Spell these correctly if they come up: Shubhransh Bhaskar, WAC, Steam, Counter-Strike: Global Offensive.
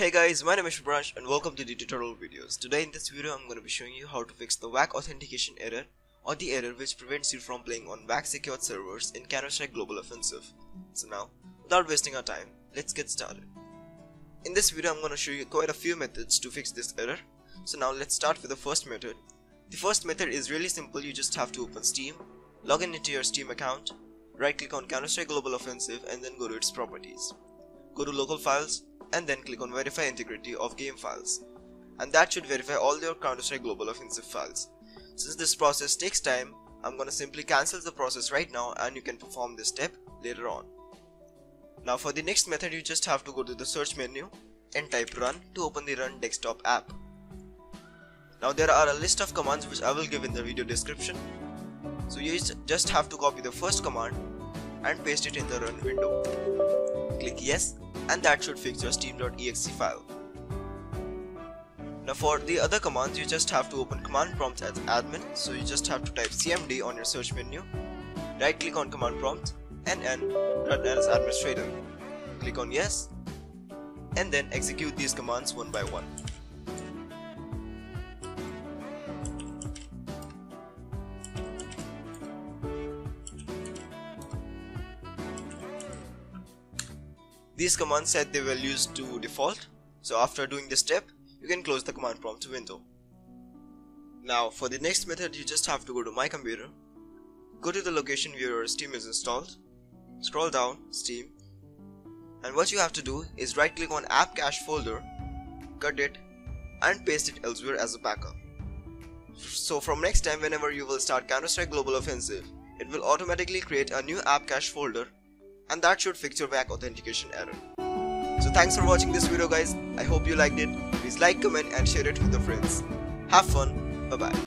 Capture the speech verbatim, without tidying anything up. Hey guys, my name is Shubhransh and welcome to the tutorial videos. Today in this video I'm going to be showing you how to fix the W A C authentication error, or the error which prevents you from playing on W A C secured servers in Counter-Strike Global Offensive. So now, without wasting our time, let's get started. In this video I'm going to show you quite a few methods to fix this error. So now let's start with the first method. The first method is really simple. You just have to open Steam, log in into your Steam account, right click on Counter-Strike Global Offensive and then go to its properties. Go to local files and then click on verify integrity of game files, and that should verify all your Counter-Strike Global Offensive files. Since this process takes time, I'm gonna simply cancel the process right now and you can perform this step later on. Now for the next method, you just have to go to the search menu and type run to open the run desktop app. Now there are a list of commands which I will give in the video description, so you just have to copy the first command and paste it in the run window. Click yes and that should fix your steam dot E X E file. Now for the other commands, you just have to open command prompt as admin, so you just have to type C M D on your search menu, right click on command prompt and then run as administrator. Click on yes and then execute these commands one by one. These commands said they were used to default, so after doing this step, you can close the command prompt window. Now for the next method, you just have to go to my computer, go to the location where your Steam is installed, scroll down Steam, and what you have to do is right click on app cache folder, cut it and paste it elsewhere as a backup. So from next time whenever you will start Counter-Strike Global Offensive, it will automatically create a new app cache folder, and that should fix your W A C authentication error. So thanks for watching this video guys, I hope you liked it. Please like, comment and share it with your friends. Have fun, bye bye.